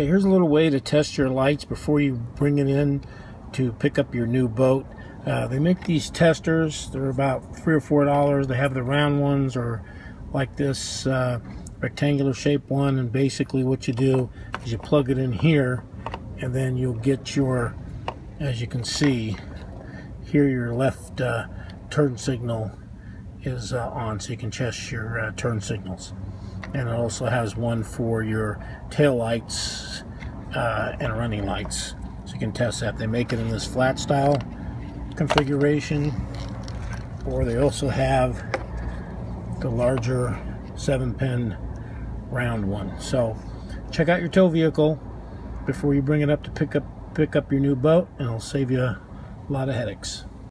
Okay, here's a little way to test your lights before you bring it in to pick up your new boat. They make these testers. They're about $3 or $4. They have the round ones or like this rectangular shaped one, and basically what you do is you plug it in here and then you'll get your, as you can see here, your left turn signal is on, so you can test your turn signals. And it also has one for your tail lights and running lights, so you can test that. They make it in this flat style configuration, or they also have the larger 7-pin round one. So check out your tow vehicle before you bring it up to pick up your new boat, and it'll save you a lot of headaches.